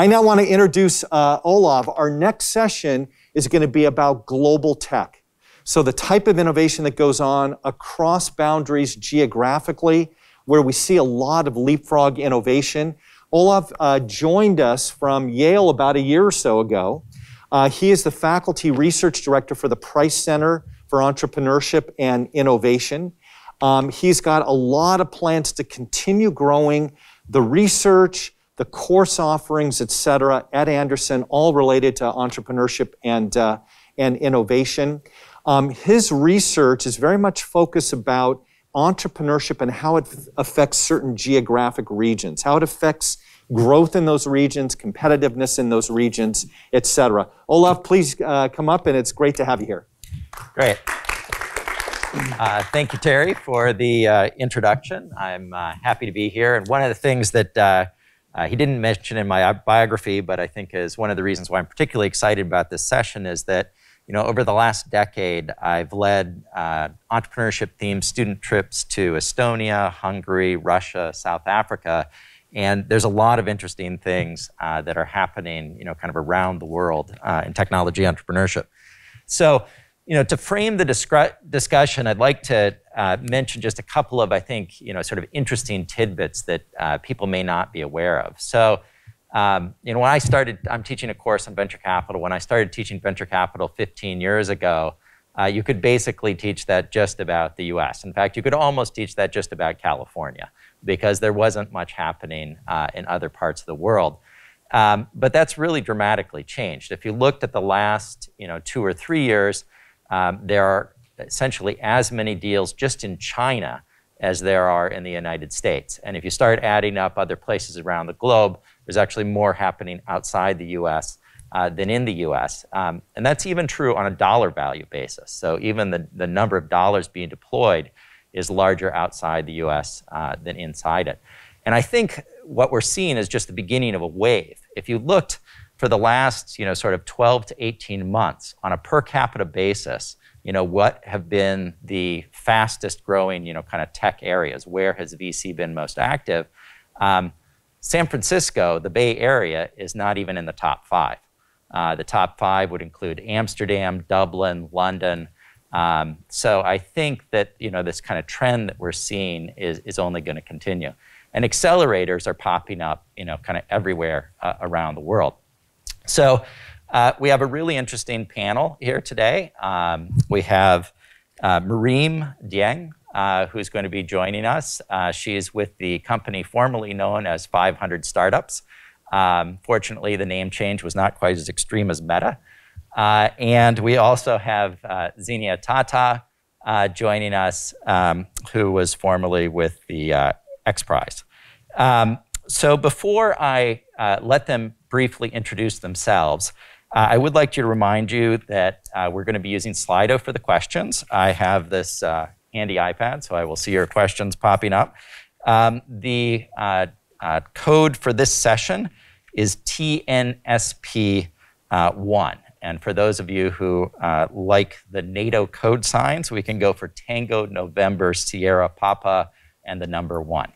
I now want to introduce Olav. Our next session is going to be about global tech. So the type of innovation that goes on across boundaries geographically, where we see a lot of leapfrog innovation. Olav joined us from Yale about a year or so ago. He is the faculty research director for the Price Center for Entrepreneurship and Innovation. He's got a lot of plans to continue growing the research, the course offerings, et cetera, at Anderson, all related to entrepreneurship and innovation. His research is very much focused about entrepreneurship and how it affects certain geographic regions, how it affects growth in those regions, competitiveness in those regions, et cetera. Olav, please come up, and it's great to have you here. Great. Thank you, Terry, for the introduction. I'm happy to be here. And one of the things that he didn't mention in my biography, but I think is one of the reasons why I'm particularly excited about this session is that, you know, over the last decade, I've led entrepreneurship-themed student trips to Estonia, Hungary, Russia, South Africa, and there's a lot of interesting things that are happening, you know, kind of around the world in technology entrepreneurship. So, you know, to frame the discussion, I'd like to mention just a couple of, I think, you know, sort of interesting tidbits that people may not be aware of. So, you know, when I started, I'm teaching a course on venture capital. When I started teaching venture capital 15 years ago, you could basically teach that just about the US. In fact, you could almost teach that just about California because there wasn't much happening in other parts of the world. But that's really dramatically changed. If you looked at the last, you know, 2 or 3 years, there are essentially as many deals just in China as there are in the United States. And if you start adding up other places around the globe, there's actually more happening outside the US than in the US. And that's even true on a dollar value basis. So even the number of dollars being deployed is larger outside the US than inside it. And I think what we're seeing is just the beginning of a wave. If you looked for the last, you know, sort of 12 to 18 months on a per capita basis, you know, what have been the fastest growing, you know, kind of tech areas? Where has VC been most active? San Francisco, the Bay Area, is not even in the top 5. The top 5 would include Amsterdam, Dublin, London. So I think that, you know, this kind of trend that we're seeing is only going to continue. And accelerators are popping up, you know, kind of everywhere around the world. So we have a really interesting panel here today. We have Mareme Dieng, who's going to be joining us. She is with the company formerly known as 500 Startups. Fortunately, the name change was not quite as extreme as Meta. And we also have Zenia Tata joining us, who was formerly with the XPRIZE. So before I let them briefly introduce themselves, I would like to remind you that we're going to be using Slido for the questions. I have this handy iPad, so I will see your questions popping up. The code for this session is TNSP1. And for those of you who like the NATO code signs, we can go for Tango, November, Sierra, Papa, and the number 1.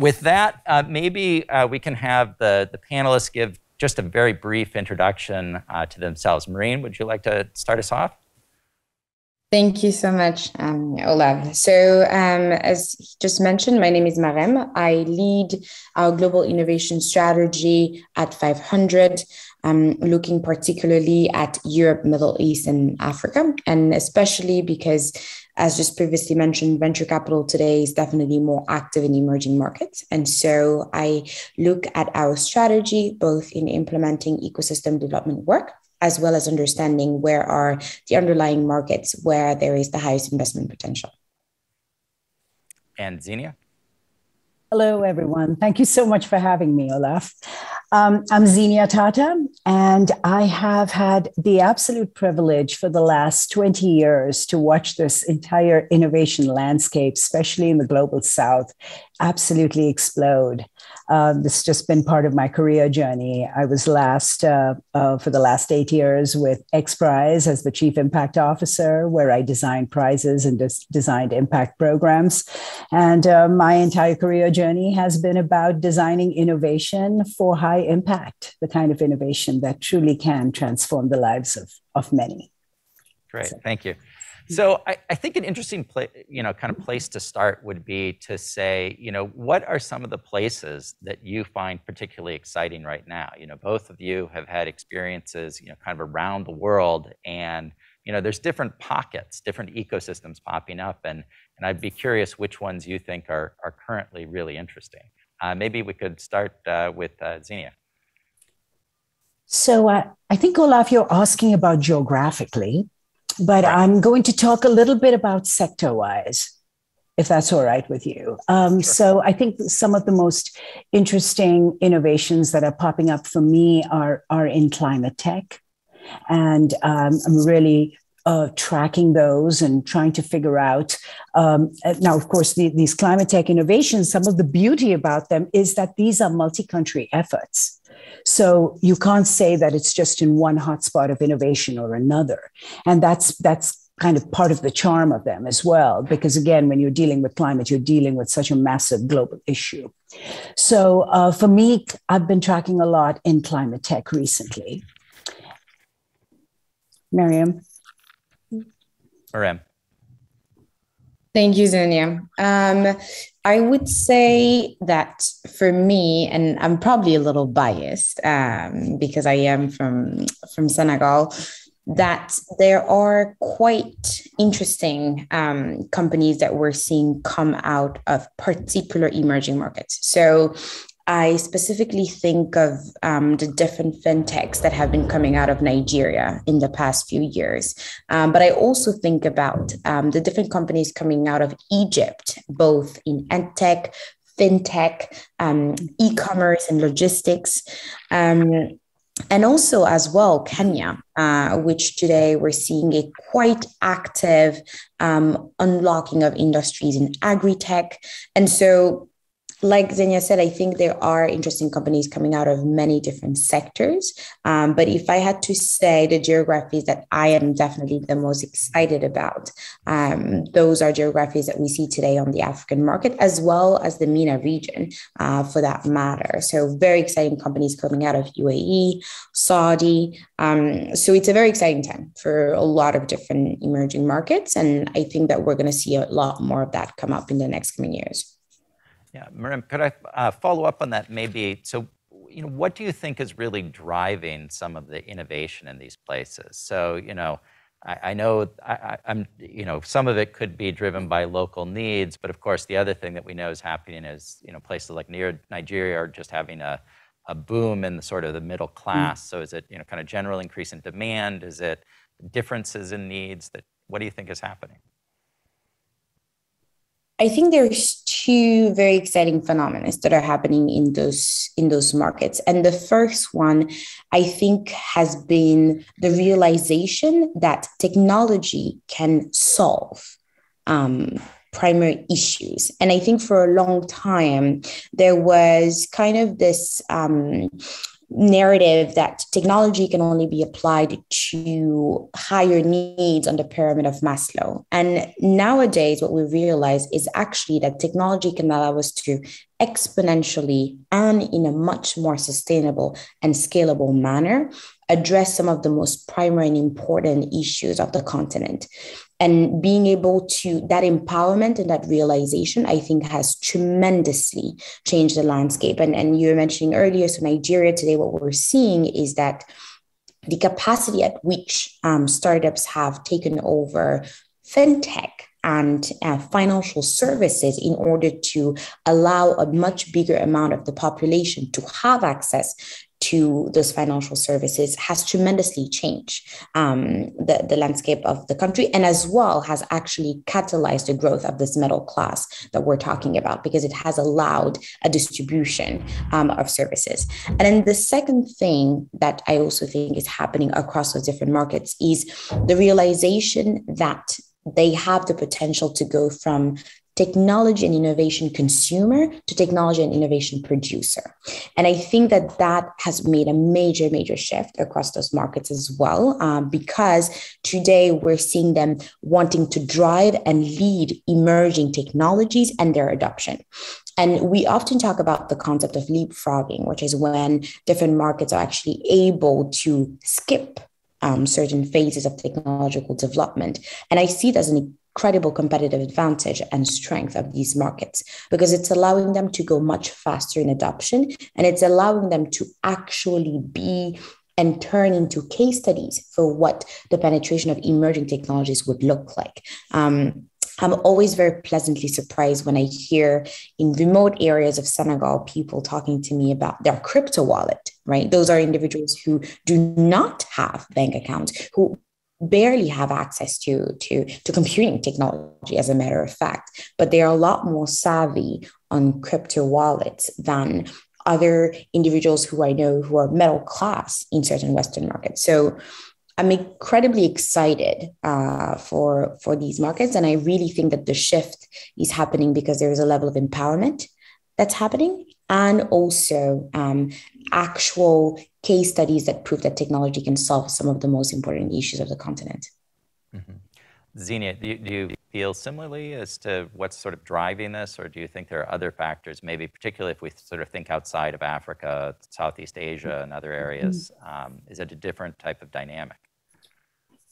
With that, maybe we can have the panelists give just a very brief introduction to themselves. Mareme, would you like to start us off? Thank you so much, Olav. So as he just mentioned, my name is Mareme. I lead our global innovation strategy at 500. Looking particularly at Europe, Middle East, and Africa, and especially because, as just previously mentioned, venture capital today is definitely more active in emerging markets. And so I look at our strategy, both in implementing ecosystem development work, as well as understanding where are the underlying markets where there is the highest investment potential. And Zenia? Hello, everyone. Thank you so much for having me, Olav. I'm Zenia Tata, and I have had the absolute privilege for the last 20 years to watch this entire innovation landscape, especially in the global South, absolutely explode. It's just been part of my career journey. I was for the last 8 years with XPRIZE as the Chief Impact Officer, where I designed prizes and designed impact programs. And my entire career journey has been about designing innovation for high impact, the kind of innovation that truly can transform the lives of many. Great, thank you. So I think an interesting kind of place to start would be to say, what are some of the places that you find particularly exciting right now? Both of you have had experiences, kind of around the world, and there's different pockets, different ecosystems popping up, and I'd be curious which ones you think are currently really interesting. Maybe we could start with Zenia. So I think, Olav, you're asking about geographically, but I'm going to talk a little bit about sector-wise, if that's all right with you. Sure. So I think some of the most interesting innovations that are popping up for me are in climate tech. And I'm really tracking those and trying to figure out. Now, of course, these climate tech innovations, some of the beauty about them is that these are multi-country efforts. So you can't say that it's just in one hotspot of innovation or another. And that's kind of part of the charm of them as well, because again, when you're dealing with climate, you're dealing with such a massive global issue. So for me, I've been tracking a lot in climate tech recently. Mareme. Thank you, Zenia. I would say that for me, and I'm probably a little biased because I am from Senegal, that there are quite interesting companies that we're seeing come out of particular emerging markets. So I specifically think of the different fintechs that have been coming out of Nigeria in the past few years. But I also think about the different companies coming out of Egypt, both in edtech, fintech, e-commerce and logistics. And also as well, Kenya, which today we're seeing a quite active unlocking of industries in agri-tech. And so, like Zenia said, I think there are interesting companies coming out of many different sectors. But if I had to say the geographies that I am definitely the most excited about, those are geographies that we see today on the African market, as well as the MENA region for that matter. So very exciting companies coming out of UAE, Saudi. So it's a very exciting time for a lot of different emerging markets. And I think that we're going to see a lot more of that come up in the next coming years. Yeah, Mareme, could I follow up on that maybe? So, what do you think is really driving some of the innovation in these places? So, I know some of it could be driven by local needs, but of course the other thing that we know is happening is, places like Nigeria are just having a boom in the sort of the middle class. Mm-hmm. So is it, kind of general increase in demand? Is it differences in needs? What do you think is happening? I think there's two very exciting phenomena that are happening in those markets. And the first one, I think, has been the realization that technology can solve primary issues. And I think for a long time, there was kind of this narrative that technology can only be applied to higher needs on the pyramid of Maslow. And nowadays, what we realize is actually that technology can allow us to exponentially and in a much more sustainable and scalable manner address some of the most primary and important issues of the continent. And being able to, that empowerment and that realization, I think, has tremendously changed the landscape. And you were mentioning earlier, so Nigeria today, what we're seeing is that the capacity at which startups have taken over fintech and financial services in order to allow a much bigger amount of the population to have access to those financial services has tremendously changed the landscape of the country, and as well has actually catalyzed the growth of this middle class that we're talking about, because it has allowed a distribution of services. And then the second thing that I also think is happening across those different markets is the realization that they have the potential to go from technology and innovation consumer to technology and innovation producer. And I think that that has made a major, major shift across those markets as well, because today we're seeing them wanting to drive and lead emerging technologies and their adoption. And we often talk about the concept of leapfrogging, which is when different markets are actually able to skip certain phases of technological development. And I see it as an incredible competitive advantage and strength of these markets, because it's allowing them to go much faster in adoption, and it's allowing them to actually be and turn into case studies for what the penetration of emerging technologies would look like. I'm always very pleasantly surprised when I hear in remote areas of Senegal, people talking to me about their crypto wallet, right? Those are individuals who do not have bank accounts, who barely have access to computing technology, as a matter of fact, but they are a lot more savvy on crypto wallets than other individuals who I know who are middle class in certain Western markets. So I'm incredibly excited for these markets. And I really think that the shift is happening because there is a level of empowerment that's happening, and also actual case studies that prove that technology can solve some of the most important issues of the continent. Mm-hmm. Zenia, do you feel similarly as to what's sort of driving this, or do you think there are other factors, maybe particularly if we sort of think outside of Africa, Southeast Asia and other areas, is it a different type of dynamic?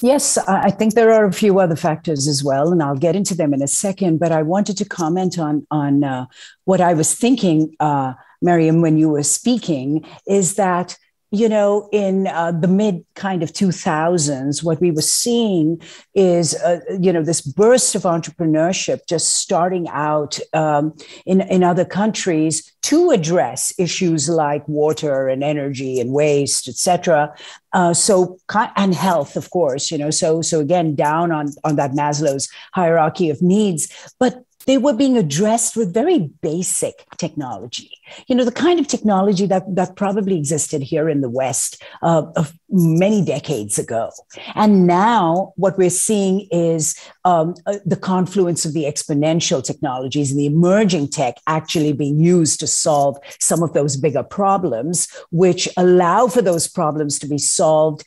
Yes, I think there are a few other factors as well, and I'll get into them in a second, but I wanted to comment on what I was thinking, Mareme, when you were speaking, is that, you know, in the mid kind of 2000s, what we were seeing is, you know, this burst of entrepreneurship just starting out in other countries to address issues like water and energy and waste, et cetera. And health, of course, you know, so again, down on that Maslow's hierarchy of needs, but they were being addressed with very basic technology, you know, the kind of technology that probably existed here in the West of many decades ago. And now what we're seeing is the confluence of the exponential technologies and the emerging tech actually being used to solve some of those bigger problems, which allow for those problems to be solved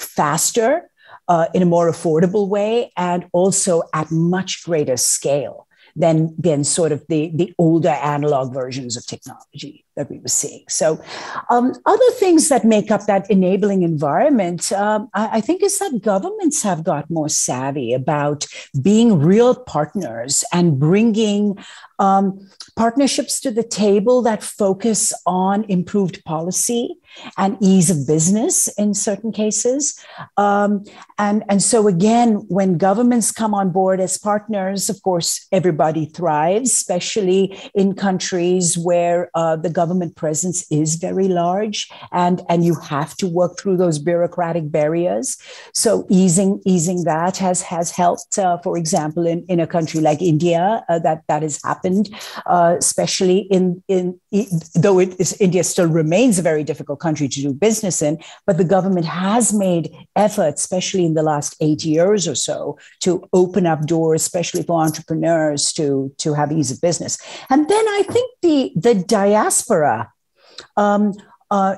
faster, in a more affordable way, and also at much greater scale than sort of the older analog versions of technology that we were seeing. So other things that make up that enabling environment, I think, is that governments have got more savvy about being real partners and bringing partnerships to the table that focus on improved policy and ease of business in certain cases. And so again, when governments come on board as partners, of course, everybody thrives, especially in countries where the government presence is very large, and you have to work through those bureaucratic barriers. So easing that has helped, for example, in a country like India, that has happened, especially India still remains a very difficult country to do business in, but the government has made efforts, especially in the last 8 years or so, to open up doors, especially for entrepreneurs to have ease of business. And then I think the diaspora,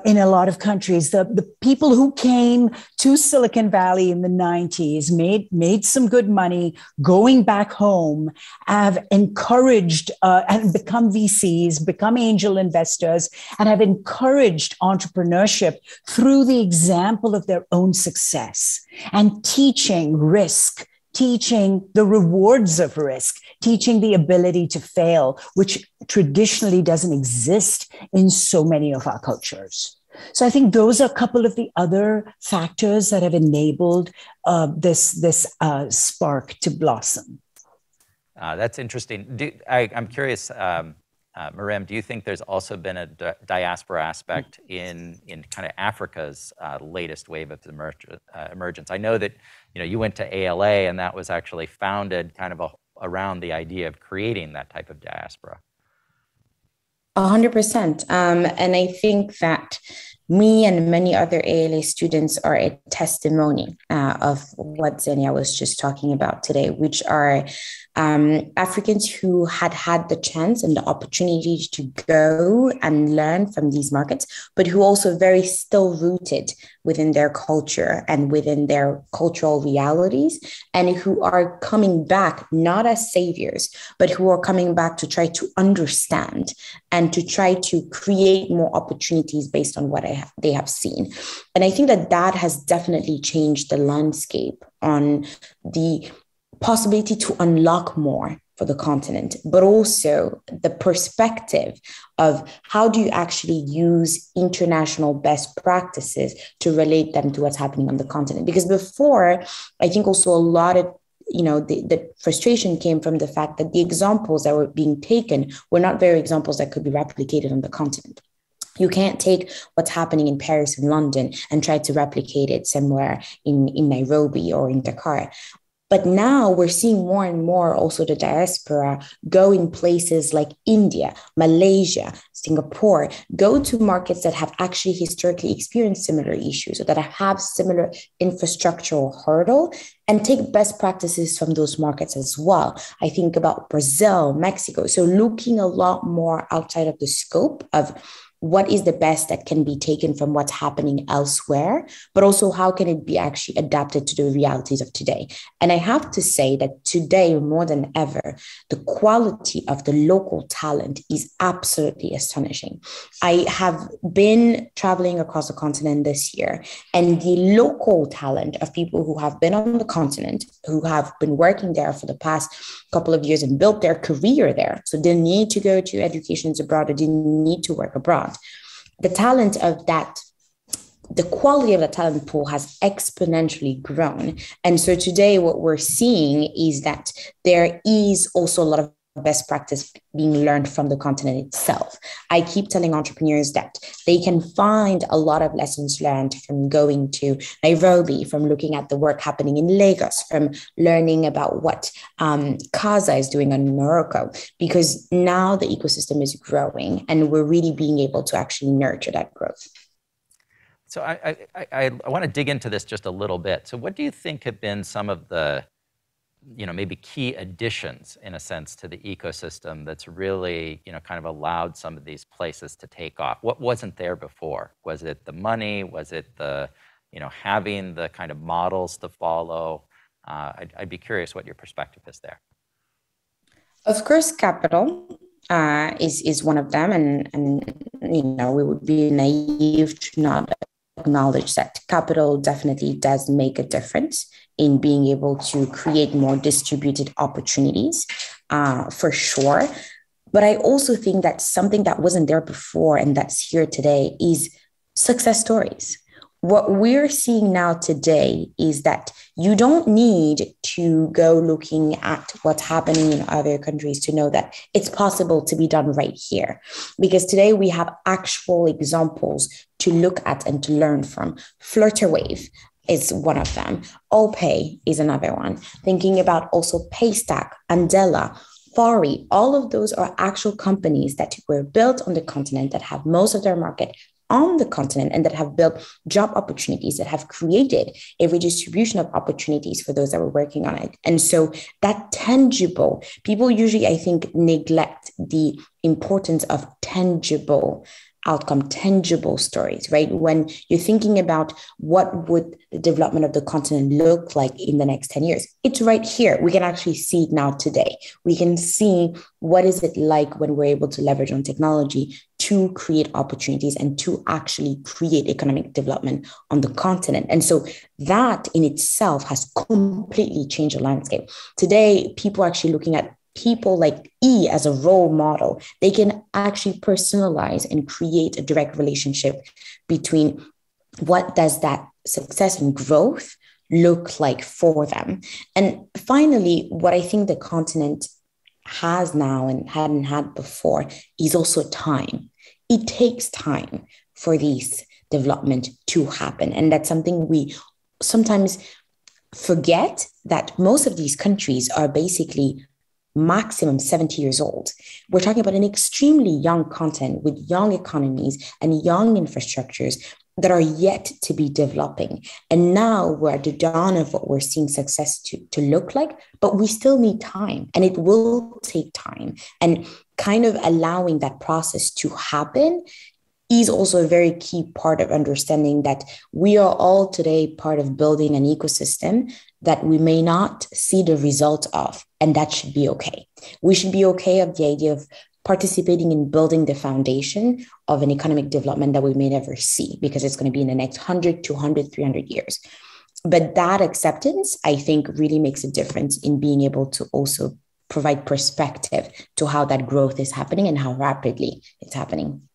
in a lot of countries, the people who came to Silicon Valley in the 90s made some good money going back home, have encouraged and become VCs, become angel investors, and have encouraged entrepreneurship through the example of their own success and teaching risk, teaching the rewards of risk, teaching the ability to fail, which traditionally doesn't exist in so many of our cultures. So I think those are a couple of the other factors that have enabled this spark to blossom. That's interesting. I'm curious, Mareme, do you think there's also been a diaspora aspect in kind of Africa's latest wave of emergence? I know that, you know, you went to ALA, and that was actually founded kind of around the idea of creating that type of diaspora. 100%. And I think that me and many other ALA students are a testimony of what Zenia was just talking about today, which are Africans who had the chance and the opportunity to go and learn from these markets, but who also very still rooted within their culture and within their cultural realities, and who are coming back not as saviors, but who are coming back to try to understand and to try to create more opportunities based on what they have seen. And I think that that has definitely changed the landscape on the possibility to unlock more for the continent, but also the perspective of how do you actually use international best practices to relate them to what's happening on the continent? Because before, I think also a lot of, the frustration came from the fact that the examples that were being taken were not very examples that could be replicated on the continent. You can't take what's happening in Paris and London and try to replicate it somewhere in Nairobi or in Dakar. But now we're seeing more and more also the diaspora go in places like India, Malaysia, Singapore, go to markets that have actually historically experienced similar issues or that have similar infrastructural hurdle, and take best practices from those markets as well. I think about Brazil, Mexico. So looking a lot more outside of the scope of what is the best that can be taken from what's happening elsewhere, but also how can it be actually adapted to the realities of today? And I have to say that today, more than ever, the quality of the local talent is absolutely astonishing. I have been traveling across the continent this year, and the local talent of people who have been on the continent, who have been working there for the past couple of years and built their career there, so didn't need to go to educations abroad or didn't need to work abroad. The quality of the talent pool has exponentially grown. And so today what we're seeing is that there is also a lot of best practice being learned from the continent itself. I keep telling entrepreneurs that they can find a lot of lessons learned from going to Nairobi, from looking at the work happening in Lagos, from learning about what Kaza is doing in Morocco, because now the ecosystem is growing and we're really being able to actually nurture that growth. So I want to dig into this just a little bit. So what do you think have been some of the maybe key additions, in a sense, to the ecosystem that's really, kind of allowed some of these places to take off? What wasn't there before? Was it the money? Was it the, having the kind of models to follow? I'd be curious what your perspective is there. Of course, capital is one of them. And we would be naive to not acknowledge that capital definitely does make a difference in being able to create more distributed opportunities, for sure. But I also think that something that wasn't there before and that's here today is success stories. What we're seeing now today is that you don't need to go looking at what's happening in other countries to know that it's possible to be done right here. Because today we have actual examples to look at and to learn from. Flutterwave is one of them. Allpay is another one. Thinking about also Paystack, Andela, Fari, all of those are actual companies that were built on the continent, that have most of their market on the continent, and that have built job opportunities, that have created a redistribution of opportunities for those that were working on it. And so that tangible, people usually, I think, neglect the importance of tangible outcome, tangible stories, right? When you're thinking about what would the development of the continent look like in the next 10 years, it's right here. We can actually see it now today. We can see what is it like when we're able to leverage on technology to create opportunities and to actually create economic development on the continent. And so that in itself has completely changed the landscape. Today, people are actually looking at people like E as a role model. They can actually personalize and create a direct relationship between what does that success and growth look like for them. And finally, what I think the continent has now and hadn't had before is also time. It takes time for these development to happen. And that's something we sometimes forget, that most of these countries are basically maximum 70 years old. We're talking about an extremely young continent with young economies and young infrastructures that are yet to be developing. And now we're at the dawn of what we're seeing success to look like, but we still need time, and it will take time. And kind of allowing that process to happen is also a very key part of understanding that we are all today part of building an ecosystem that we may not see the result of, and that should be okay. We should be okay of the idea of participating in building the foundation of an economic development that we may never see, because it's going to be in the next 100, 200, 300 years. But that acceptance, I think, really makes a difference in being able to also provide perspective to how that growth is happening and how rapidly it's happening.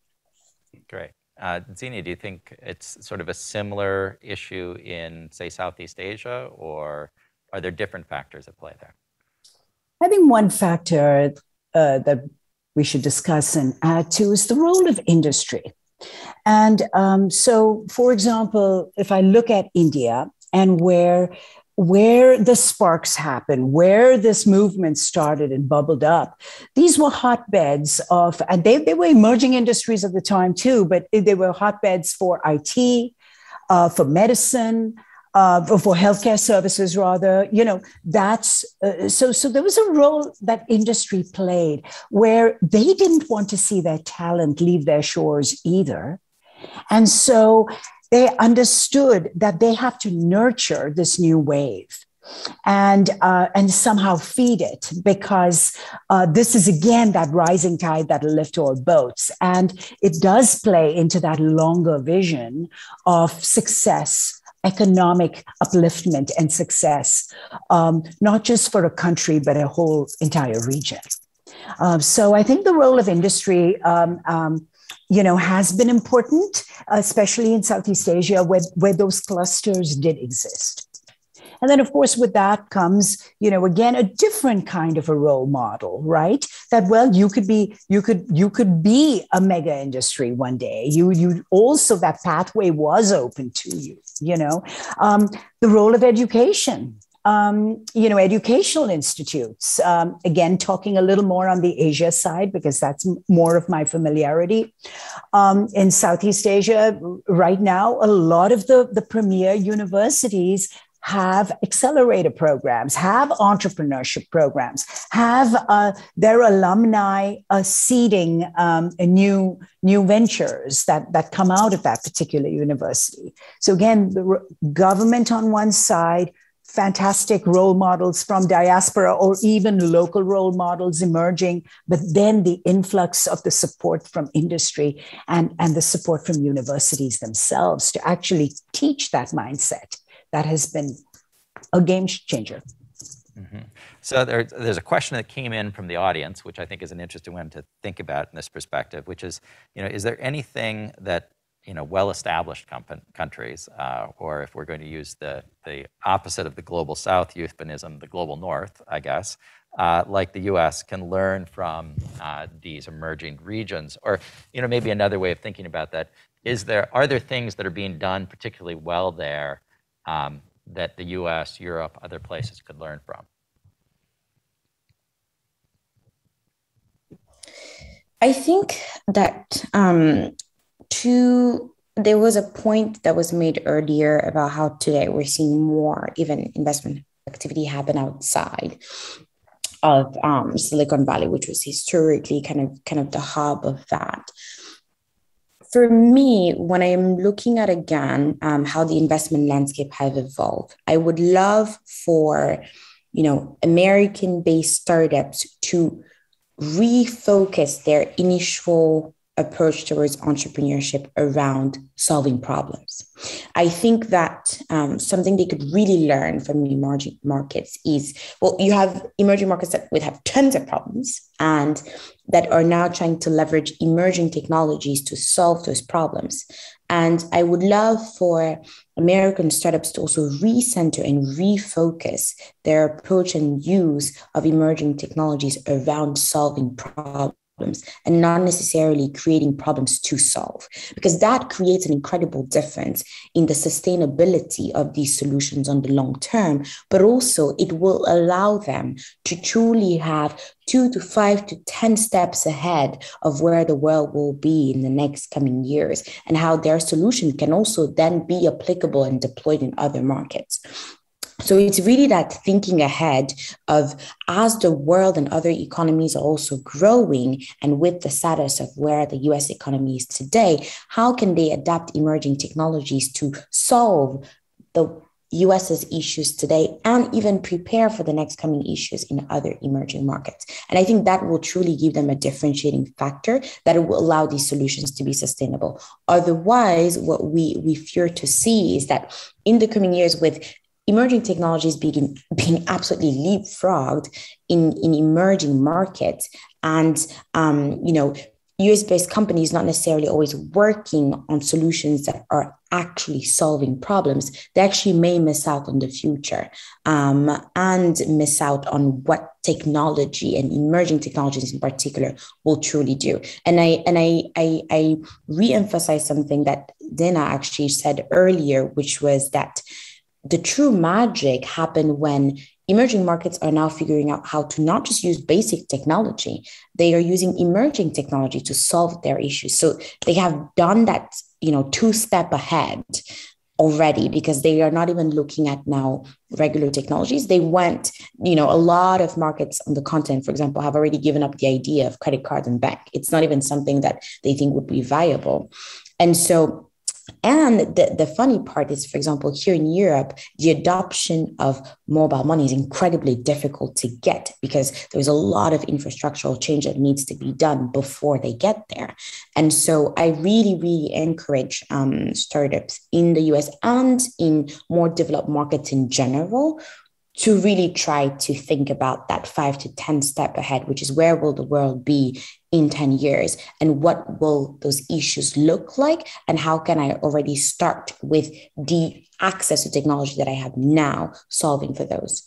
Great. Zenia, do you think it's sort of a similar issue in, say, Southeast Asia, or are there different factors at play there? I think one factor that we should discuss and add to is the role of industry. And so, for example, if I look at India and where the sparks happened, where this movement started and bubbled up, these were hotbeds of, and they were emerging industries at the time too, but they were hotbeds for IT, for medicine, for healthcare services rather, you know, that's, so there was a role that industry played where they didn't want to see their talent leave their shores either. And so they understood that they have to nurture this new wave and somehow feed it, because this is, again, that rising tide that will lift all boats. And it does play into that longer vision of success, economic upliftment and success, not just for a country, but a whole entire region. So I think the role of industry you know, has been important, especially in Southeast Asia, where those clusters did exist. And then, of course, with that comes, you know, again, a different kind of a role model, right? That, well, you could be a mega industry one day. You also, that pathway was open to you, you know. The role of education. You know, educational institutes, again, talking a little more on the Asia side, because that's more of my familiarity. In Southeast Asia right now, a lot of the premier universities have accelerator programs, have entrepreneurship programs, have their alumni seeding new ventures that come out of that particular university. So again, the government on one side, fantastic role models from diaspora or even local role models emerging, but then the influx of the support from industry and the support from universities themselves to actually teach that mindset. That has been a game changer. Mm-hmm. So there's a question that came in from the audience, which I think is an interesting one to think about in this perspective, which is, you know, is there anything that, you know, well-established countries, or if we're going to use the opposite of the global South euphemism, the global North, I guess, like the U.S., can learn from these emerging regions? Or, you know, maybe another way of thinking about that is, are there things that are being done particularly well there that the U.S., Europe, other places could learn from? I think that there was a point that was made earlier about how today we're seeing more even investment activity happen outside of Silicon Valley, which was historically kind of the hub of that. For me, when I am looking at, again, how the investment landscape has evolved, I would love for, you know, American-based startups to refocus their initial approach towards entrepreneurship around solving problems. I think that something they could really learn from emerging markets is, well, you have emerging markets that would have tons of problems and that are now trying to leverage emerging technologies to solve those problems. And I would love for American startups to also recenter and refocus their approach and use of emerging technologies around solving problems. problems and not necessarily creating problems to solve, because that creates an incredible difference in the sustainability of these solutions on the long term, but also it will allow them to truly have 2 to 5 to 10 steps ahead of where the world will be in the next coming years, and how their solution can also then be applicable and deployed in other markets. So it's really that thinking ahead of, as the world and other economies are also growing, and with the status of where the US economy is today, how can they adapt emerging technologies to solve the US's issues today and even prepare for the next coming issues in other emerging markets? And I think that will truly give them a differentiating factor that will allow these solutions to be sustainable. Otherwise, what we fear to see is that in the coming years, with emerging technologies being absolutely leapfrogged in emerging markets, and US-based companies not necessarily always working on solutions that are actually solving problems, they actually may miss out on the future and miss out on what technology and emerging technologies in particular will truly do. And I re-emphasize something that Zenia actually said earlier, which was that the true magic happened when emerging markets are now figuring out how to not just use basic technology, they are using emerging technology to solve their issues. So they have done that, two-step ahead already, because they are not even looking at now regular technologies. They went, a lot of markets on the continent, for example, have already given up the idea of credit card and bank. It's not even something that they think would be viable. And the funny part is, for example, here in Europe, the adoption of mobile money is incredibly difficult to get, because there's a lot of infrastructural change that needs to be done before they get there. And so I really, really encourage startups in the US and in more developed markets in general to really try to think about that 5 to 10 step ahead, which is, where will the world be in 10 years? And what will those issues look like? And how can I already start with the access to technology that I have now solving for those?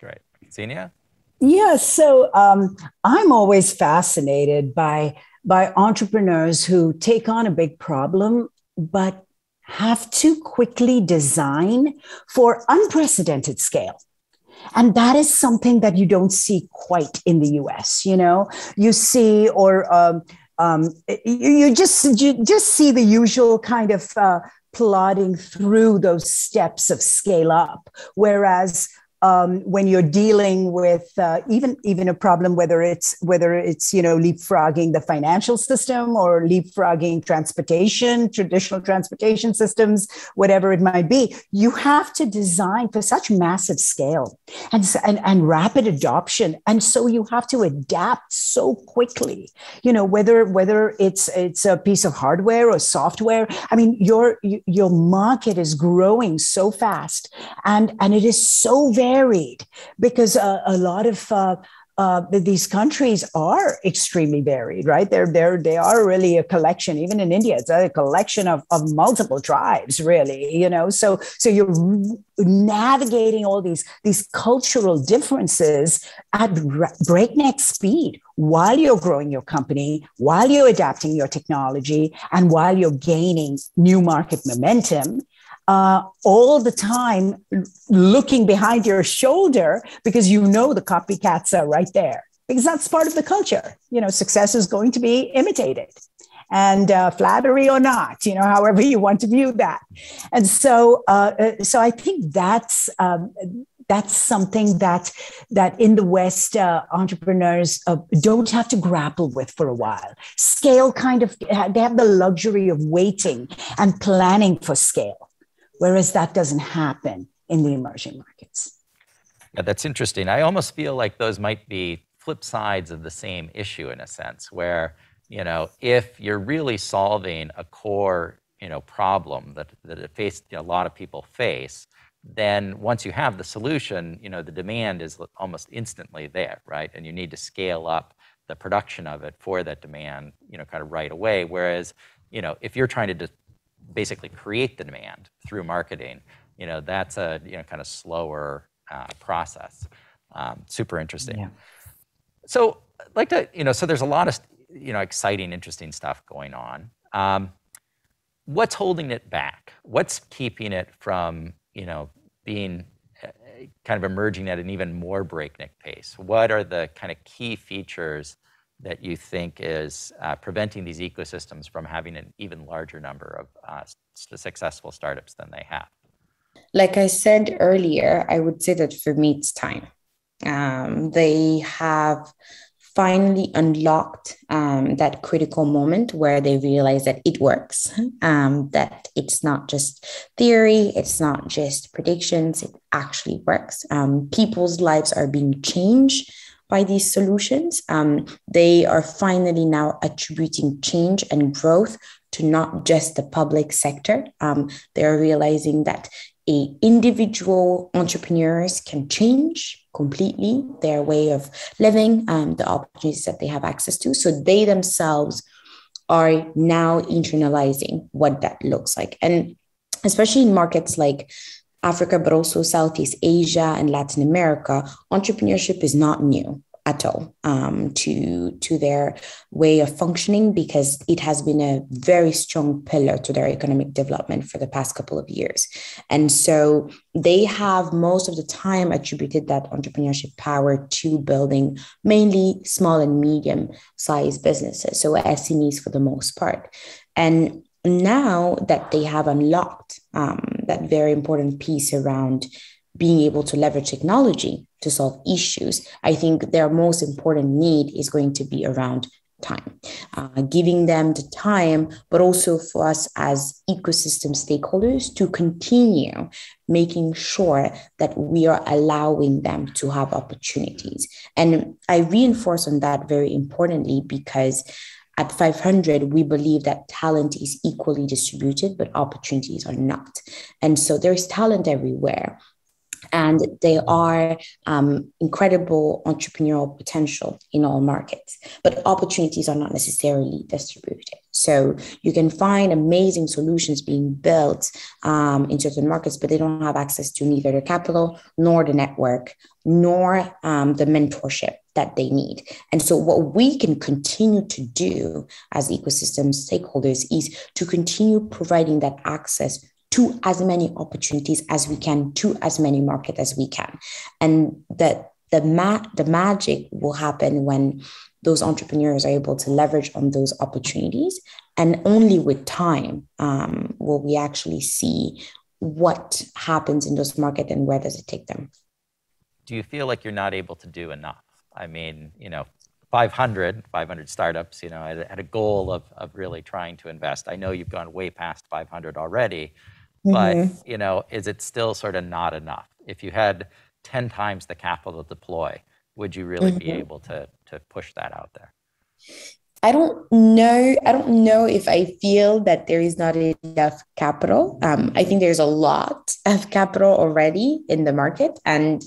Great. Zenia? Yeah, so I'm always fascinated by entrepreneurs who take on a big problem, but have to quickly design for unprecedented scale. And that is something that you don't see quite in the US, you see, or you just see the usual kind of plodding through those steps of scale up. Whereas when you're dealing with even a problem, whether it's leapfrogging the financial system or leapfrogging transportation, traditional transportation systems, whatever it might be, you have to design for such massive scale and rapid adoption, and so you have to adapt so quickly. Whether it's a piece of hardware or software. I mean, your market is growing so fast, and it is so very varied, because a lot of these countries are extremely varied, right? They are really a collection. Even in India, it's a collection of multiple tribes, really. So you're navigating all these cultural differences at breakneck speed while you're growing your company, while you're adapting your technology, and while you're gaining new market momentum. All the time looking behind your shoulder, because the copycats are right there, because that's part of the culture. Success is going to be imitated, and flattery or not, however you want to view that. And so I think that's something that in the West, entrepreneurs don't have to grapple with for a while. Scale they have the luxury of waiting and planning for scale. Whereas that doesn't happen in the emerging markets. Yeah, that's interesting. I almost feel like those might be flip sides of the same issue, in a sense, where, if you're really solving a core, problem that a lot of people face, then once you have the solution, the demand is almost instantly there, right? And you need to scale up the production of it for that demand, right away. Whereas, if you're trying to basically create the demand through marketing, that's a slower process. Super interesting. Yeah. So like to, so there's a lot of, exciting, interesting stuff going on. What's holding it back? What's keeping it from, being kind of emerging at an even more breakneck pace? What are the kind of key features that you think is preventing these ecosystems from having an even larger number of successful startups than they have? Like I said earlier, I would say that for me, it's time. They have finally unlocked that critical moment where they realize that it works, that it's not just theory, it's not just predictions, it actually works. People's lives are being changed by these solutions. They are finally now attributing change and growth to not just the public sector. They are realizing that individual entrepreneurs can change completely their way of living, the opportunities that they have access to. So they themselves are now internalizing what that looks like. And especially in markets like Africa, but also Southeast Asia and Latin America, entrepreneurship is not new at all to their way of functioning, because it has been a very strong pillar to their economic development for the past couple of years. And so they have most of the time attributed that entrepreneurship power to building mainly small and medium-sized businesses, so SMEs for the most part. And now that they have unlocked that very important piece around being able to leverage technology to solve issues, I think their most important need is going to be around time, giving them the time, but also for us as ecosystem stakeholders to continue making sure that we are allowing them to have opportunities. And I reinforce on that very importantly, because at 500, we believe that talent is equally distributed, but opportunities are not. And so there is talent everywhere. And there are incredible entrepreneurial potential in all markets, but opportunities are not necessarily distributed. So you can find amazing solutions being built in certain markets, but they don't have access to neither the capital nor the network, nor the mentorship that they need. And so what we can continue to do as ecosystem stakeholders is to continue providing that access to as many opportunities as we can, to as many markets as we can. And that the magic will happen when those entrepreneurs are able to leverage on those opportunities. And only with time will we actually see what happens in those markets and where does it take them. Do you feel like you're not able to do enough? I mean, 500 startups, had a goal of really trying to invest. I know you've gone way past 500 already, but, is it still sort of not enough? If you had 10 times the capital to deploy, would you really be able to push that out there? I don't know. I don't know if I feel that there is not enough capital. I think there's a lot of capital already in the market, and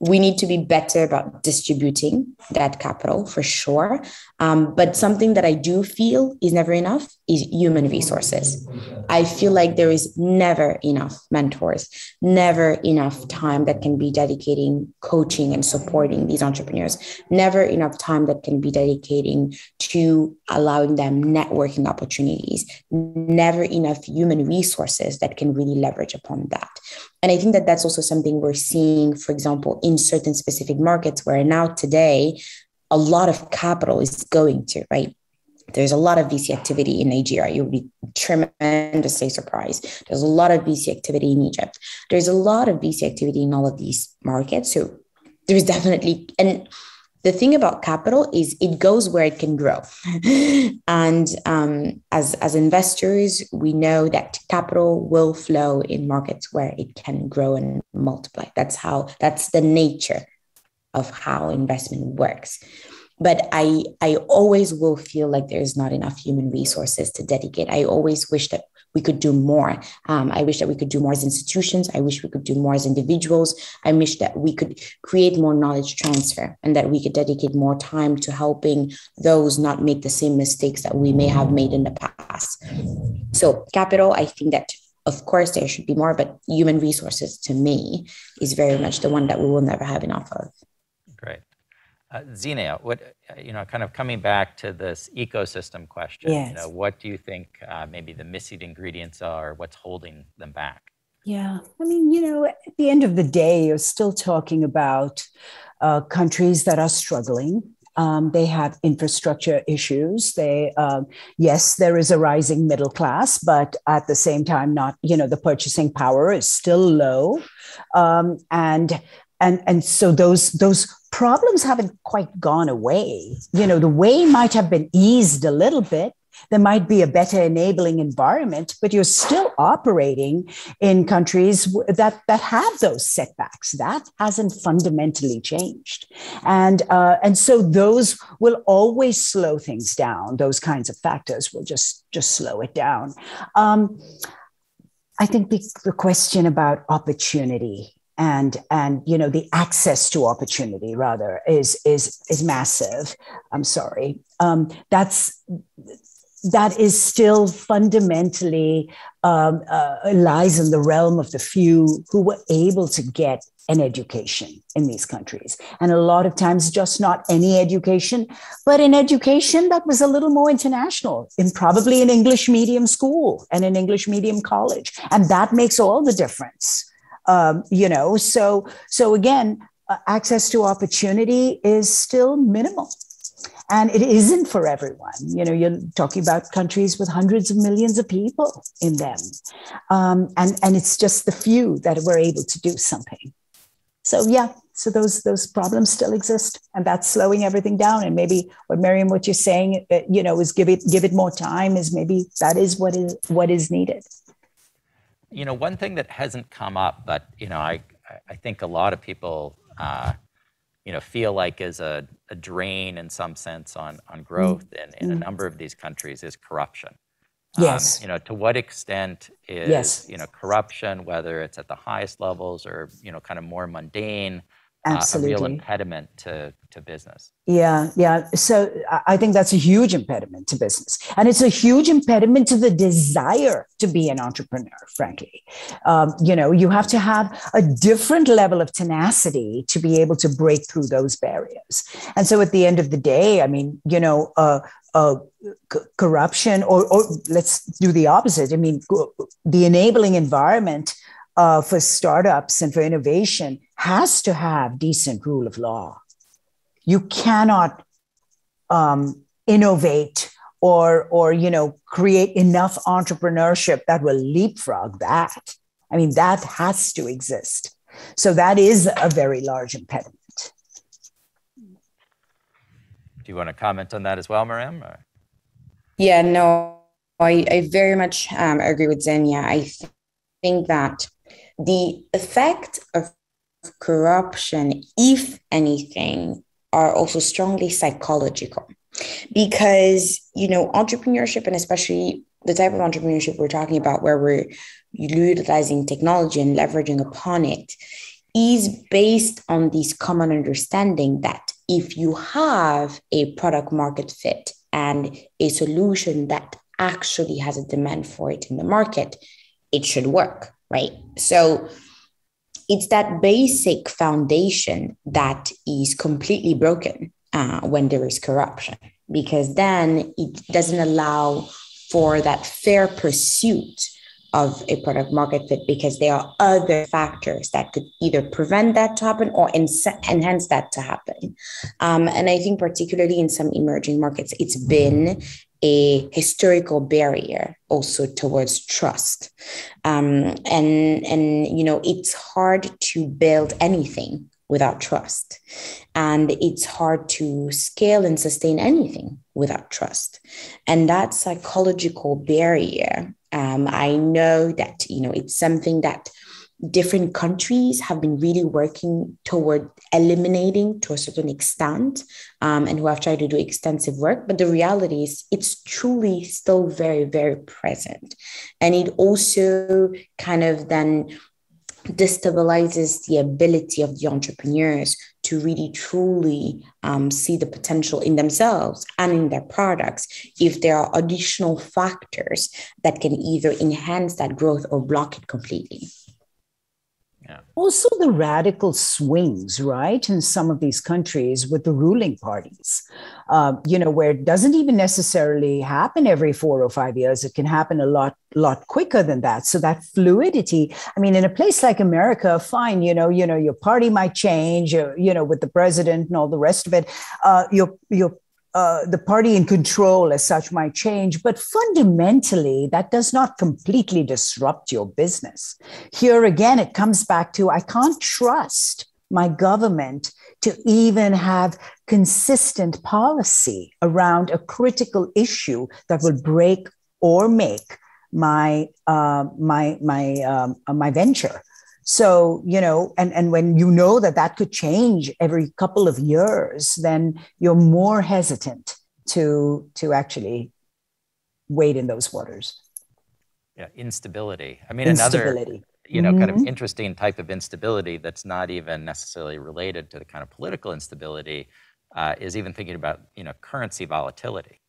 we need to be better about distributing that capital for sure. But something that I do feel is never enough is human resources. I feel like there is never enough mentors, never enough time that can be dedicating coaching and supporting these entrepreneurs, never enough time that can be dedicating to allowing them networking opportunities, never enough human resources that can really leverage upon that. And I think that that's also something we're seeing, for example, in certain specific markets where now today, a lot of capital is going to, right? There's a lot of VC activity in Nigeria. You'll be tremendously surprised. There's a lot of VC activity in Egypt. There's a lot of VC activity in all of these markets. So there's definitely, and the thing about capital is it goes where it can grow. And as investors, we know that capital will flow in markets where it can grow and multiply. That's the nature of how investment works. But I always will feel like there's not enough human resources to dedicate. I always wish that we could do more. I wish that we could do more as institutions. I wish we could do more as individuals. I wish that we could create more knowledge transfer and that we could dedicate more time to helping those not make the same mistakes that we may have made in the past. So capital, I think that, of course, there should be more, but human resources to me is very much the one that we will never have enough of. Great. Zenia, what, kind of coming back to this ecosystem question, yes. What do you think maybe the missing ingredients are, what's holding them back? Yeah, I mean, at the end of the day, you're still talking about countries that are struggling. They have infrastructure issues. They, yes, there is a rising middle class, but at the same time, not, the purchasing power is still low. And so those problems haven't quite gone away. The way might have been eased a little bit. There might be a better enabling environment, but you're still operating in countries that have those setbacks. That hasn't fundamentally changed. And so those will always slow things down. Those kinds of factors will just slow it down. I think the question about opportunity and the access to opportunity rather is massive. I'm sorry. That is still fundamentally lies in the realm of the few who were able to get an education in these countries. And a lot of times just not any education, but an education that was a little more international, in probably an English medium school and an English medium college. And that makes all the difference. So again, access to opportunity is still minimal. And it isn't for everyone. You're talking about countries with hundreds of millions of people in them. And it's just the few that were able to do something. So, yeah, so those problems still exist. And that's slowing everything down. And maybe what Mareme, what you're saying, is give it more time, is maybe that is what is needed. One thing that hasn't come up, but, I think a lot of people, feel like is a drain in some sense on growth in a number of these countries is corruption. Yes. To what extent is, yes. Corruption, whether it's at the highest levels or, kind of more mundane, absolutely. A real impediment to business. Yeah. So I think that's a huge impediment to business. And it's a huge impediment to the desire to be an entrepreneur, frankly. You have to have a different level of tenacity to be able to break through those barriers. And so at the end of the day, I mean, corruption, or let's do the opposite. I mean, the enabling environment for startups and for innovation has to have decent rule of law. You cannot innovate or create enough entrepreneurship that will leapfrog that. I mean, that has to exist. So that is a very large impediment. Do you want to comment on that as well, Mareme? Or? Yeah, no, I very much agree with Zenia. I think that the effect of corruption, if anything, are also strongly psychological, because, entrepreneurship, and especially the type of entrepreneurship we're talking about where we're utilizing technology and leveraging upon it, is based on this common understanding that if you have a product market fit and a solution that actually has a demand for it in the market, it should work, right? So it's that basic foundation that is completely broken when there is corruption, because then it doesn't allow for that fair pursuit of a product market fit, because there are other factors that could either prevent that to happen or enhance that to happen. And I think particularly in some emerging markets, it's been a historical barrier also towards trust. And it's hard to build anything without trust. And it's hard to scale and sustain anything without trust. And that psychological barrier, I know that, it's something that different countries have been really working toward eliminating to a certain extent, and who have tried to do extensive work. But the reality is it's truly still very, very present. And it also kind of then destabilizes the ability of the entrepreneurs to really truly see the potential in themselves and in their products, if there are additional factors that can either enhance that growth or block it completely. Yeah. Also the radical swings, right, in some of these countries with the ruling parties, you know, where it doesn't even necessarily happen every 4 or 5 years. It can happen a lot quicker than that. So that fluidity, I mean, in a place like America, fine, you know, your party might change, you know, with the president and all the rest of it, the party in control as such might change, but fundamentally that does not completely disrupt your business. Here again, it comes back to, I can't trust my government to even have consistent policy around a critical issue that will break or make my my venture. So, you know, and when you know that that could change every couple of years, then you're more hesitant to actually wade in those waters. Yeah, instability. I mean, another, you know, kind of interesting type of instability that's not even necessarily related to the kind of political instability is even thinking about, you know, currency volatility.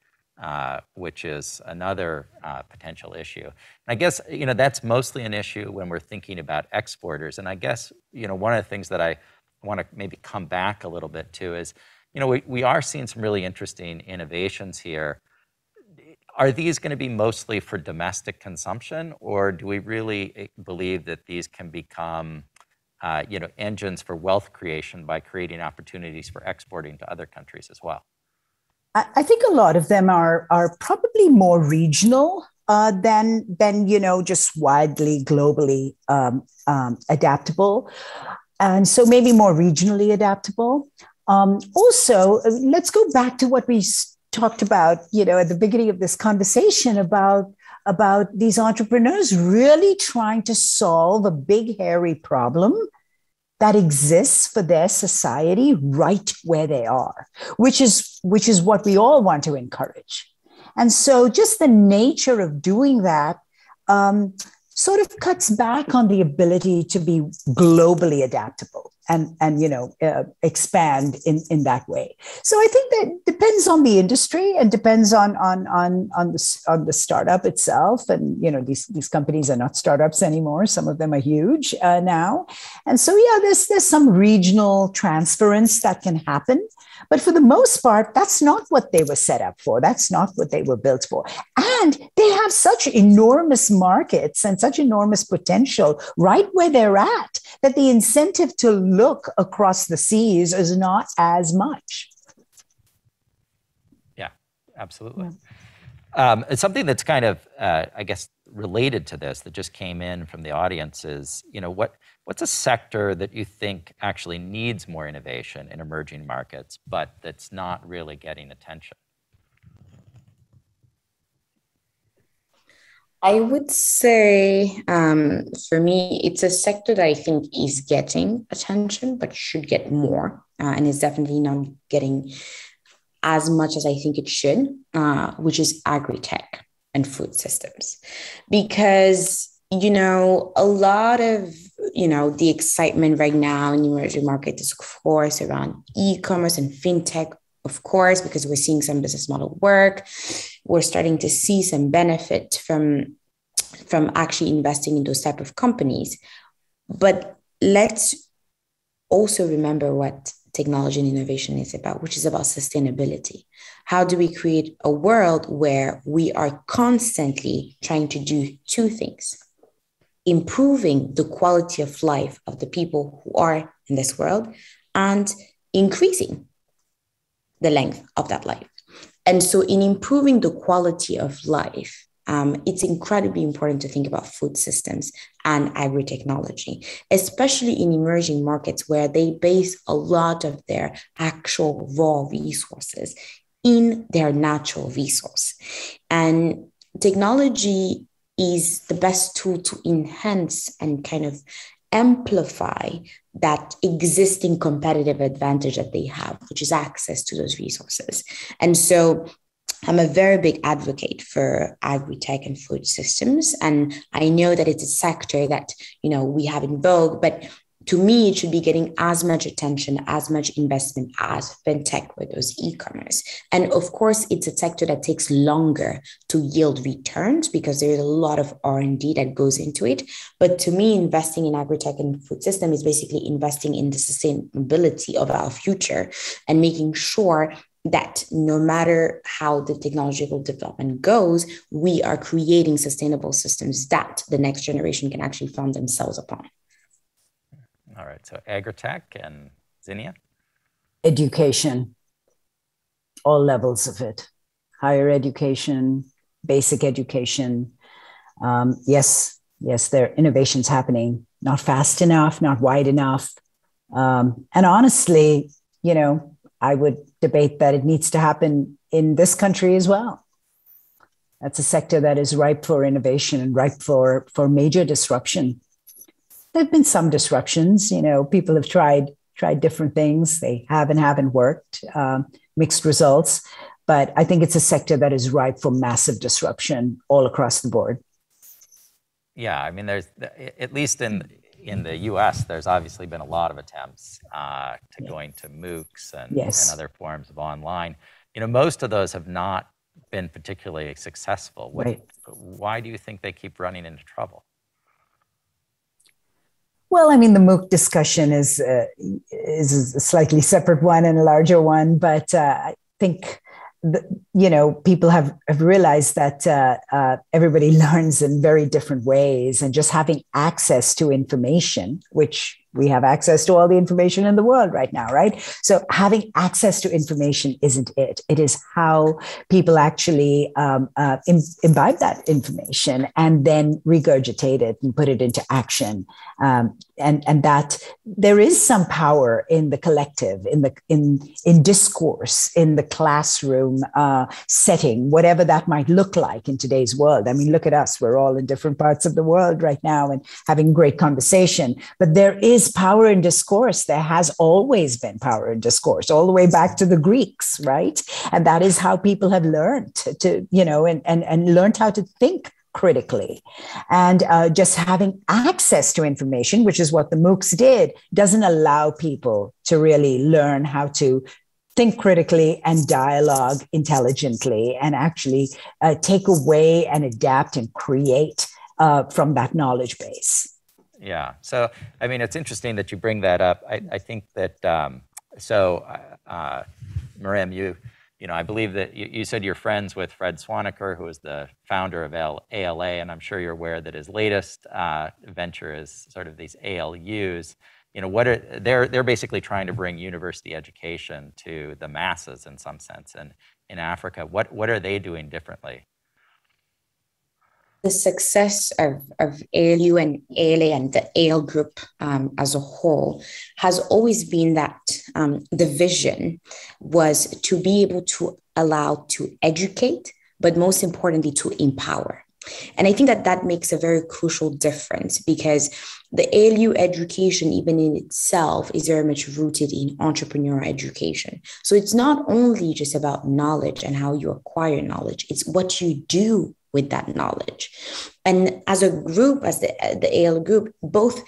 Which is another potential issue. And I guess, you know, that's mostly an issue when we're thinking about exporters. And I guess, you know, one of the things that I want to maybe come back a little bit to is, you know, we are seeing some really interesting innovations here. Are these going to be mostly for domestic consumption, or do we really believe that these can become, you know, engines for wealth creation by creating opportunities for exporting to other countries as well? I think a lot of them are probably more regional than you know, just widely globally adaptable, and so maybe more regionally adaptable. Also, let's go back to what we talked about, you know, at the beginning of this conversation about these entrepreneurs really trying to solve a big hairy problem that exists for their society right where they are, which is what we all want to encourage. And so just the nature of doing that sort of cuts back on the ability to be globally adaptable and you know, expand in that way. So I think that depends on the industry and depends on the startup itself. And, you know, these companies are not startups anymore. Some of them are huge now. And so, yeah, there's some regional transference that can happen. But for the most part, that's not what they were set up for. That's not what they were built for. And they have such enormous markets and such enormous potential right where they're at that the incentive to look across the seas is not as much. Yeah, absolutely. Yeah. It's something that's kind of, I guess, related to this that just came in from the audience is, you know, what's a sector that you think actually needs more innovation in emerging markets, but that's not really getting attention? I would say, for me, it's a sector that I think is getting attention, but should get more, and is definitely not getting as much as I think it should, which is agri-tech and food systems. Because, you know, a lot of, you know, the excitement right now in the emerging market is, of course, around e-commerce and fintech, of course, because we're seeing some business model work. We're starting to see some benefit from actually investing in those type of companies. But let's also remember what technology and innovation is about, which is about sustainability. How do we create a world where we are constantly trying to do two things? Improving the quality of life of the people who are in this world and increasing the length of that life. And so in improving the quality of life, it's incredibly important to think about food systems and agri-technology, especially in emerging markets where they base a lot of their actual raw resources in their natural resource. And technology is the best tool to enhance and kind of amplify that existing competitive advantage that they have, which is access to those resources. And so I'm a very big advocate for agri-tech and food systems. And I know that it's a sector that, you know, we have in vogue, but to me, it should be getting as much attention, as much investment as fintech with those e-commerce. And of course, it's a sector that takes longer to yield returns because there's a lot of R&D that goes into it. But to me, investing in agri-tech and food system is basically investing in the sustainability of our future and making sure that no matter how the technological development goes, we are creating sustainable systems that the next generation can actually found themselves upon. All right, so agri-tech and Zenia? Education, all levels of it. Higher education, basic education. Yes, there are innovations happening, not fast enough, not wide enough. And honestly, you know, I would debate that it needs to happen in this country as well. That's a sector that is ripe for innovation and ripe for major disruption. There've been some disruptions, you know, people have tried different things. They have and haven't worked, mixed results, but I think it's a sector that is ripe for massive disruption all across the board. Yeah, I mean, there's, at least in the US, there's obviously been a lot of attempts to going to MOOCs and other forms of online. You know, most of those have not been particularly successful. Why do you think they keep running into trouble? Well, I mean, the MOOC discussion is a slightly separate one and a larger one, but I think, you know, people have realized that everybody learns in very different ways, and just having access to information, which we have access to all the information in the world right now, right? So having access to information isn't it. It is how people actually imbibe that information and then regurgitate it and put it into action. And that there is some power in the collective, in discourse, in the classroom setting, whatever that might look like in today's world. I mean, look at us, we're all in different parts of the world right now and having great conversation, but there is power in discourse. There has always been power in discourse, all the way back to the Greeks, right? And that is how people have learned to, you know, and learned how to think critically. And just having access to information, which is what the MOOCs did, doesn't allow people to really learn how to think critically and dialogue intelligently and actually take away and adapt and create from that knowledge base. Yeah. So, I mean, it's interesting that you bring that up. I think that, Mareme, you know, I believe that you said you're friends with Fred Swanaker, who is the founder of ALA, and I'm sure you're aware that his latest venture is sort of these ALUs. You know, they're basically trying to bring university education to the masses in some sense. And in Africa, what are they doing differently? The success of ALU and ALA and the AL group as a whole has always been that the vision was to be able to allow to educate, but most importantly, to empower. And I think that makes a very crucial difference, because the ALU education, even in itself, is very much rooted in entrepreneur education. So it's not only just about knowledge and how you acquire knowledge, it's what you do with that knowledge. And as a group, as the ALU group, both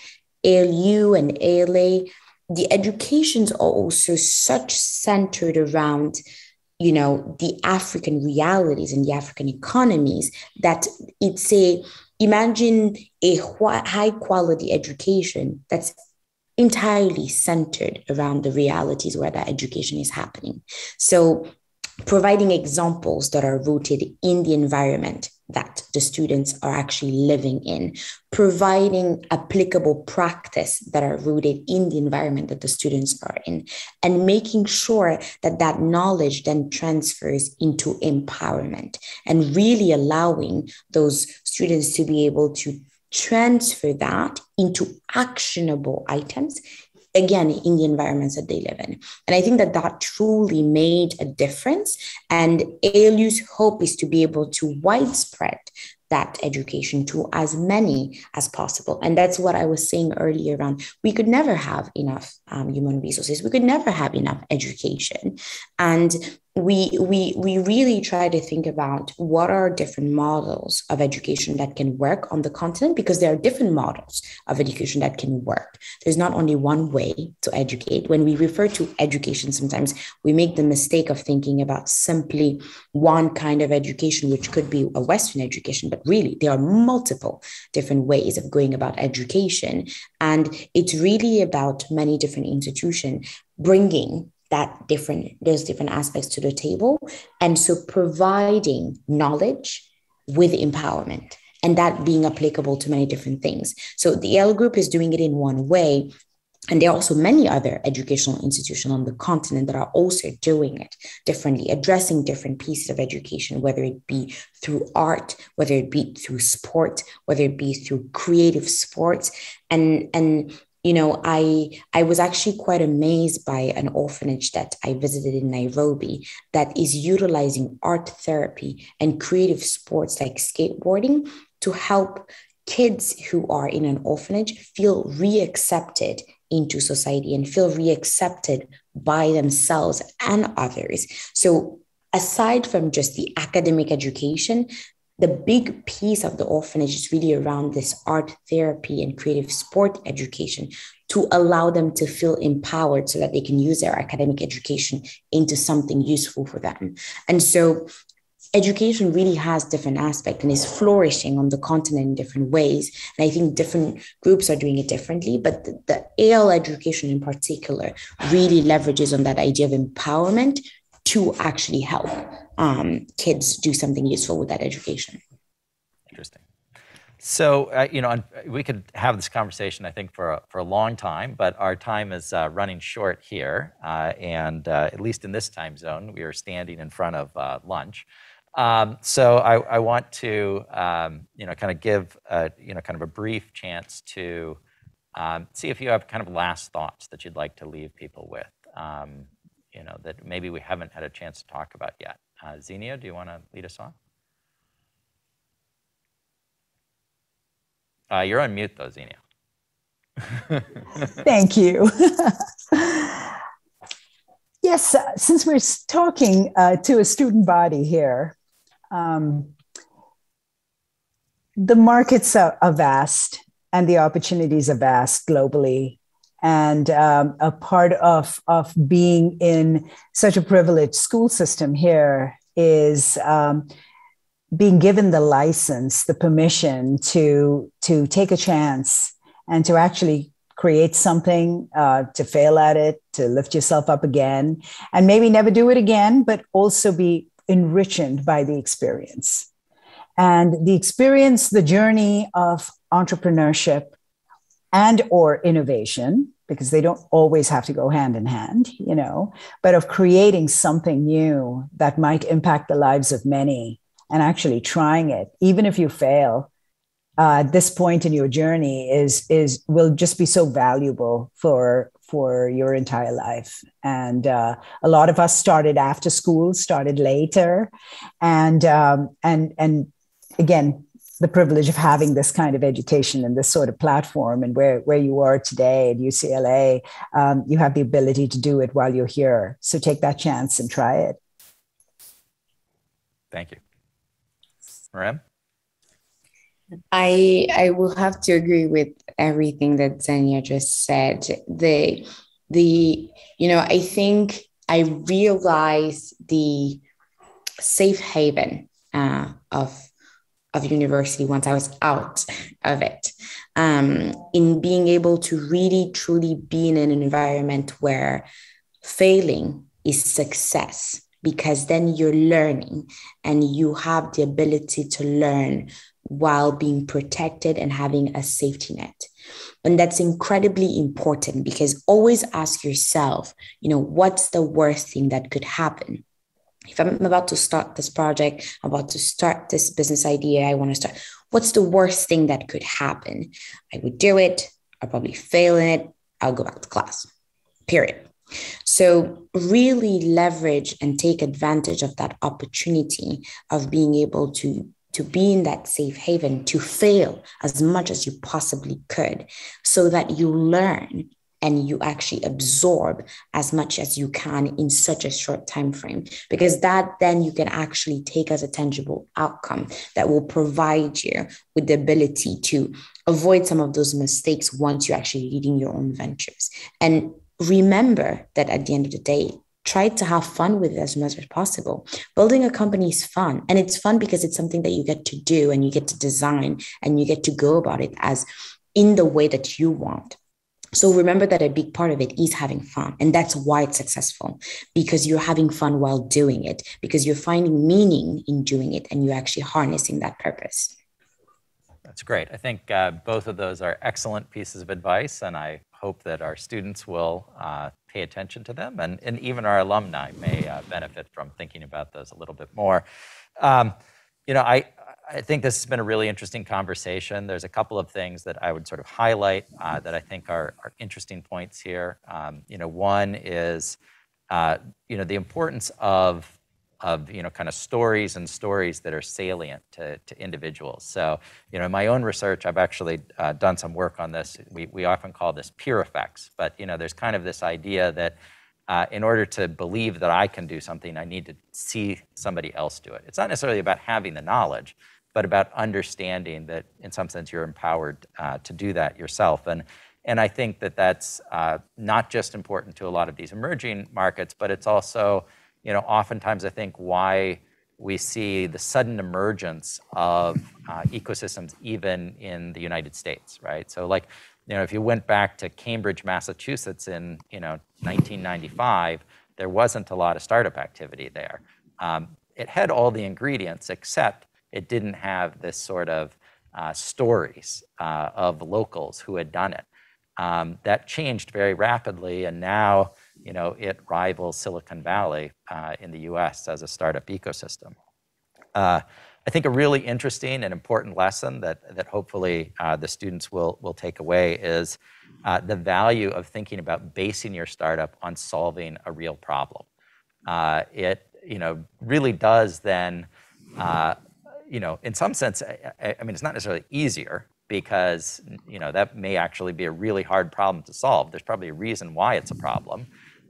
ALU and ALA, the educations are also such centered around, you know, the African realities and the African economies, that it's imagine a high quality education that's entirely centered around the realities where that education is happening. So providing examples that are rooted in the environment that the students are actually living in, providing applicable practice that are rooted in the environment that the students are in, and making sure that that knowledge then transfers into empowerment and really allowing those students to be able to transfer that into actionable items, again, in the environments that they live in. And I think that truly made a difference. And ALU's hope is to be able to widespread that education to as many as possible. And that's what I was saying earlier around, we could never have enough human resources. We could never have enough education. And we really try to think about what are different models of education that can work on the continent, because there are different models of education that can work. There's not only one way to educate. When we refer to education, sometimes we make the mistake of thinking about simply one kind of education, which could be a Western education, but really there are multiple different ways of going about education. And it's really about many different institutions bringing those different aspects to the table. And so providing knowledge with empowerment, and that being applicable to many different things. So the Yale group is doing it in one way. And there are also many other educational institutions on the continent that are also doing it differently, addressing different pieces of education, whether it be through art, whether it be through sport, whether it be through creative sports. And you know, I was actually quite amazed by an orphanage that I visited in Nairobi that is utilizing art therapy and creative sports like skateboarding to help kids who are in an orphanage feel reaccepted into society and feel reaccepted by themselves and others. So aside from just the academic education, the big piece of the orphanage is really around this art therapy and creative sport education to allow them to feel empowered so that they can use their academic education into something useful for them. And so education really has different aspects and is flourishing on the continent in different ways. And I think different groups are doing it differently, but the AL education in particular really leverages on that idea of empowerment to actually help kids do something useful with that education. Interesting. So, you know, we could have this conversation, I think, for a long time, but our time is running short here. And at least in this time zone, we are standing in front of lunch. So I want to, you know, kind of give, you know, kind of a brief chance to see if you have kind of last thoughts that you'd like to leave people with. You know, that maybe we haven't had a chance to talk about yet. Zenia, do you want to lead us on? You're on mute, though, Zenia. Thank you. Yes, since we're talking to a student body here, the markets are vast and the opportunities are vast globally. And a part of being in such a privileged school system here is being given the license, the permission to take a chance and to actually create something, to fail at it, to lift yourself up again, and maybe never do it again, but also be enriched by the experience. And the experience, the journey of entrepreneurship and or innovation, because they don't always have to go hand in hand, you know, but of creating something new that might impact the lives of many and actually trying it, even if you fail, this point in your journey will just be so valuable for your entire life. And a lot of us started after school, started later. And again, the privilege of having this kind of education and this sort of platform, and where you are today at UCLA, you have the ability to do it while you're here. So take that chance and try it. Thank you. Mareme? I will have to agree with everything that Zenia just said. You know, I think I realized the safe haven of university once I was out of it, in being able to really truly be in an environment where failing is success, because then you're learning and you have the ability to learn while being protected and having a safety net. And that's incredibly important, because always ask yourself, you know, what's the worst thing that could happen? If I'm about to start this project, I'm about to start this business idea I want to start, what's the worst thing that could happen? I would do it. I'll probably fail in it. I'll go back to class, period. So really leverage and take advantage of that opportunity of being able to be in that safe haven, to fail as much as you possibly could so that you learn and you actually absorb as much as you can in such a short time frame, because that then you can actually take as a tangible outcome that will provide you with the ability to avoid some of those mistakes once you're actually leading your own ventures. And remember that at the end of the day, try to have fun with it as much as possible. Building a company is fun. And it's fun because it's something that you get to do and you get to design and you get to go about it as in the way that you want. So remember that a big part of it is having fun. And that's why it's successful, because you're having fun while doing it, because you're finding meaning in doing it and you're actually harnessing that purpose. That's great. I think both of those are excellent pieces of advice. And I hope that our students will pay attention to them, and even our alumni may benefit from thinking about those a little bit more. You know, I think this has been a really interesting conversation. There's a couple of things that I would sort of highlight that I think are interesting points here. You know, one is, you know, the importance of you know, kind of stories that are salient to individuals. So, you know, in my own research, I've actually done some work on this. We often call this peer effects, but, you know, there's kind of this idea that in order to believe that I can do something, I need to see somebody else do it. It's not necessarily about having the knowledge, but about understanding that in some sense you're empowered to do that yourself. And I think that that's not just important to a lot of these emerging markets, but it's also, you know, oftentimes I think why we see the sudden emergence of ecosystems even in the United States, right? So like, you know, if you went back to Cambridge, Massachusetts in, you know, 1995, there wasn't a lot of startup activity there. It had all the ingredients, except it didn't have this sort of stories of locals who had done it. That changed very rapidly, and now, you know, it rivals Silicon Valley in the US as a startup ecosystem. I think a really interesting and important lesson that hopefully the students will take away is the value of thinking about basing your startup on solving a real problem. It, you know, really does then, you know, in some sense, I mean, it's not necessarily easier, because, you know, that may actually be a really hard problem to solve. There's probably a reason why it's a problem.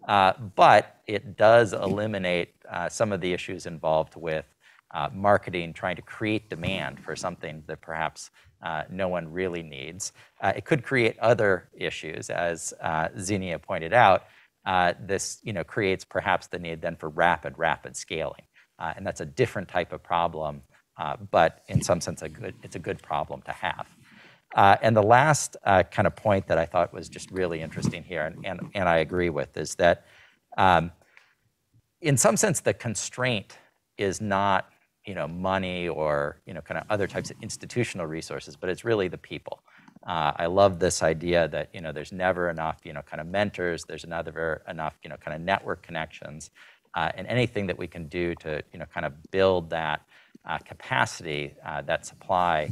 But it does eliminate some of the issues involved with marketing, trying to create demand for something that perhaps no one really needs. It could create other issues, as Zenia pointed out. This, you know, creates perhaps the need then for rapid scaling. And that's a different type of problem, but in some sense, it's a good problem to have. And the last kind of point that I thought was just really interesting here, and I agree with, is that in some sense, the constraint is not, you know, money or, you know, kind of other types of institutional resources, but it's really the people. I love this idea that, you know, there's never enough, you know, kind of mentors, there's never enough, you know, kind of network connections, and anything that we can do to, you know, kind of build that capacity, that supply,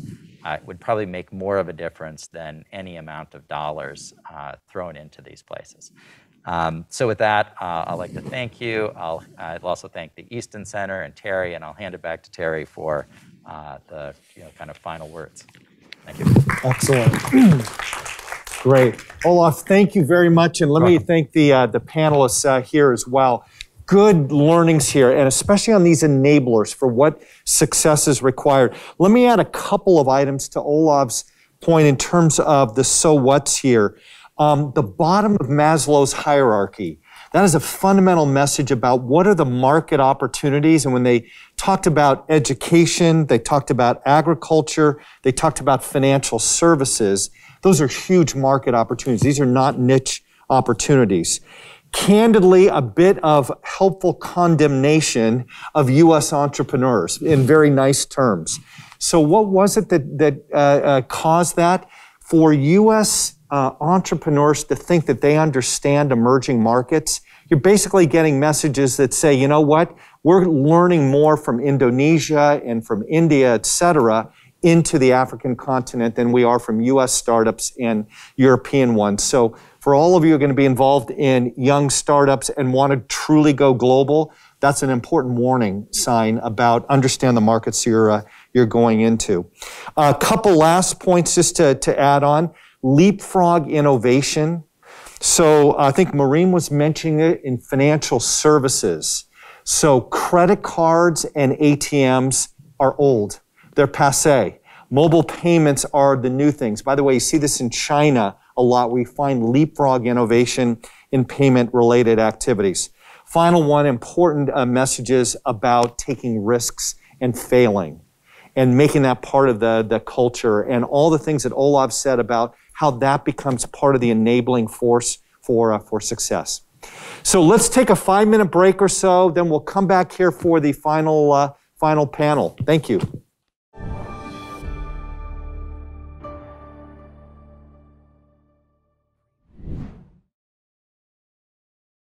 would probably make more of a difference than any amount of dollars thrown into these places. So with that, I'd like to thank you. I'll also thank the Easton Center and Terry, and I'll hand it back to Terry for the, you know, kind of final words. Thank you. Excellent. Great. Olav, thank you very much. And let me thank the panelists here as well. Good learnings here, and especially on these enablers for what success is required. Let me add a couple of items to Olav's point in terms of the so what's here. The bottom of Maslow's hierarchy, that is a fundamental message about what are the market opportunities. And when they talked about education, they talked about agriculture, they talked about financial services. Those are huge market opportunities. These are not niche opportunities. Candidly, a bit of helpful condemnation of U.S. entrepreneurs in very nice terms. So what was it that caused that? For U.S. entrepreneurs to think that they understand emerging markets, you're basically getting messages that say, you know what, we're learning more from Indonesia and from India, et cetera, into the African continent than we are from U.S. startups and European ones. So for all of you who are going to be involved in young startups and want to truly go global, that's an important warning sign about understand the markets you're going into. A couple last points just to add on. Leapfrog innovation. So I think Mareme was mentioning it in financial services. So credit cards and ATMs are old. They're passé. Mobile payments are the new things. By the way, you see this in China a lot. We find leapfrog innovation in payment-related activities. Final one, important messages about taking risks and failing and making that part of the culture and all the things that Olav said about how that becomes part of the enabling force for success. So let's take a 5-minute break or so, then we'll come back here for the final panel. Thank you.